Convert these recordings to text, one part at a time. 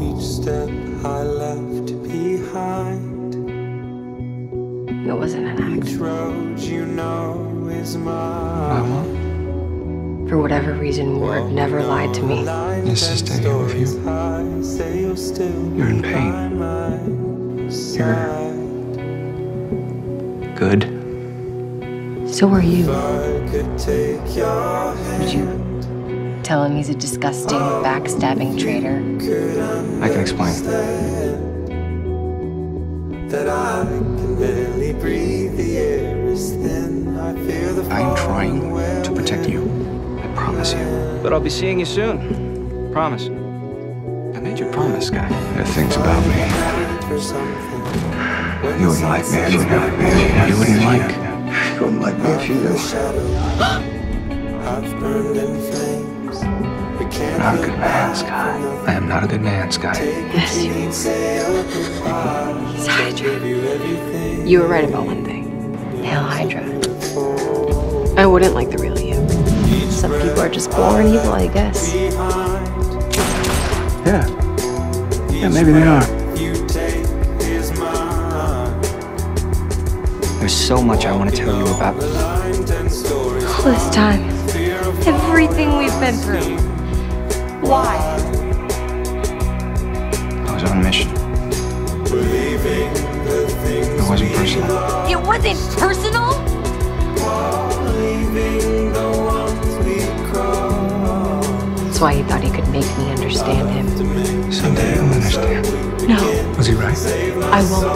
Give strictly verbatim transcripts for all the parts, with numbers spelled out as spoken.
each step I left behind. It wasn't an accident. Each road you know is mine. Mama. For whatever reason, Ward never lied to me. This is staying here with you. You're in pain. You're good. So are you. Would you tell him he's a disgusting, backstabbing traitor? I can explain. That I can barely breathe, the air is thin. I fear the I'm trying to protect you. I promise you. But I'll be seeing you soon. Promise. I made you promise, guy. There are things about me you wouldn't like me if you knew. You wouldn't like. You wouldn't like me if you knew. You're not a good man, Sky. I am not a good man, Sky. Yes, you are. He's Hydra. You were right about one thing. Hail Hydra. I wouldn't like the real you. Some people are just born evil, I guess. Yeah. Yeah, maybe they are. There's so much I want to tell you about. All this time, everything we've been through. Why? I was on a mission. It wasn't personal. It wasn't personal? That's why he thought he could make me understand him. Someday you'll understand. No. Was he right? I won't.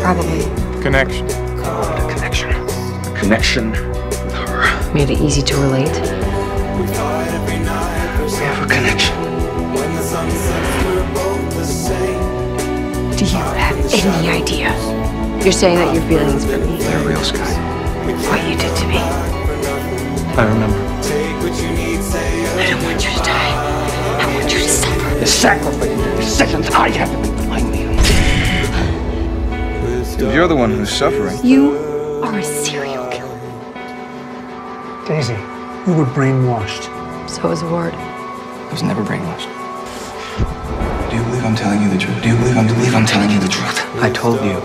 Probably. Connection. A connection. A connection with her. Made it easy to relate. We have a connection. Do you have any idea? You're saying that your feelings for me. They're real, Sky. What you did to me. I remember. I don't want you to die. I want you to suffer. The sacrifice, the seconds I have to be behind you. If you're the one who's suffering. You are a serial killer. Daisy, you were brainwashed. So was Ward. I was never brainwashed. Do you believe I'm telling you the truth? Do you believe I'm, believe I'm telling you the truth? I told you.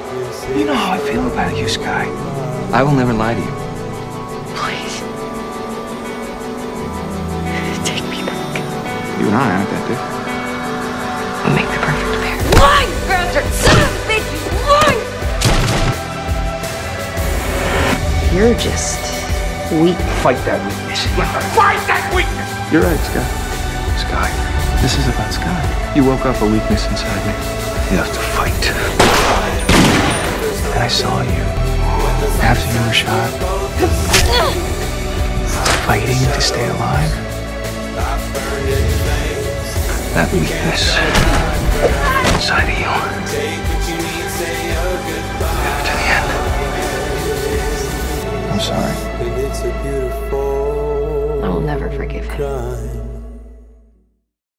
You know how I feel about you, Sky. I will never lie to you. Please. Take me back. You and I aren't that different. We'll make the perfect pair. Lying bastard! Son of a bitch! You're just weak. Fight that weakness. Fight that weakness! You're right, Sky. Sky. This is about Sky. You woke up a weakness inside me. You have to fight. And I saw you. After you were shot. Fighting to stay alive. That weakness inside of you. After the end. I'm sorry. I will never forgive him.